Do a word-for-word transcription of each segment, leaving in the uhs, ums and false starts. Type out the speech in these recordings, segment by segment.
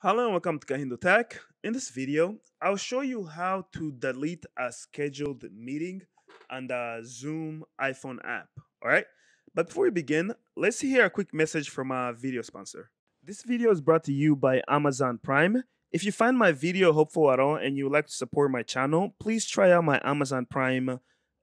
Hello and welcome to Kahindo Tech. In this video, I'll show you how to delete a scheduled meeting on the Zoom iPhone app, all right? But before we begin, let's hear a quick message from our video sponsor. This video is brought to you by Amazon Prime. If you find my video helpful at all and you would like to support my channel, please try out my Amazon Prime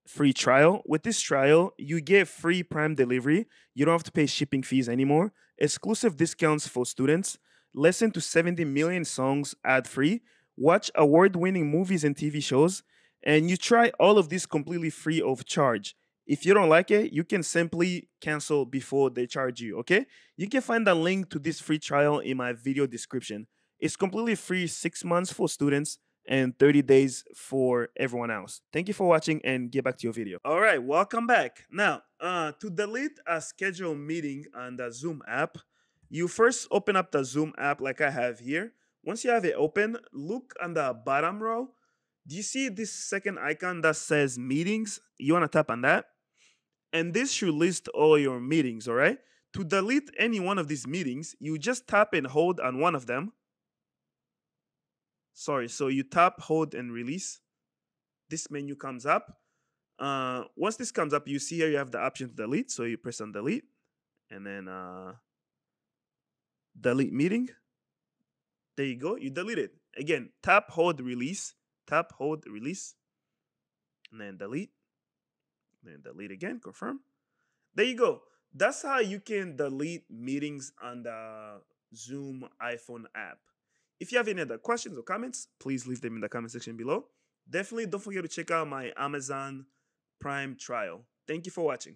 free trial. With this trial, you get free Prime delivery. You don't have to pay shipping fees anymore. Exclusive discounts for students. Listen to seventy million songs ad-free, watch award-winning movies and T V shows, and you try all of this completely free of charge. If you don't like it, you can simply cancel before they charge you, okay? You can find a link to this free trial in my video description. It's completely free, six months for students and thirty days for everyone else. Thank you for watching and get back to your video. All right, welcome back. Now, uh, to delete a scheduled meeting on the Zoom app, you first open up the Zoom app like I have here. Once you have it open, look on the bottom row. Do you see this second icon that says meetings? You want to tap on that. And this should list all your meetings, all right? To delete any one of these meetings, you just tap and hold on one of them. Sorry, so you tap, hold, and release. This menu comes up. Uh, once this comes up, you see here you have the option to delete. So you press on delete. And then... Uh, delete meeting. There you go. You delete it. Again, tap, hold, release. Tap, hold, release. And then delete. And then delete again. Confirm. There you go. That's how you can delete meetings on the Zoom iPhone app. If you have any other questions or comments, please leave them in the comment section below. Definitely don't forget to check out my Amazon Prime trial. Thank you for watching.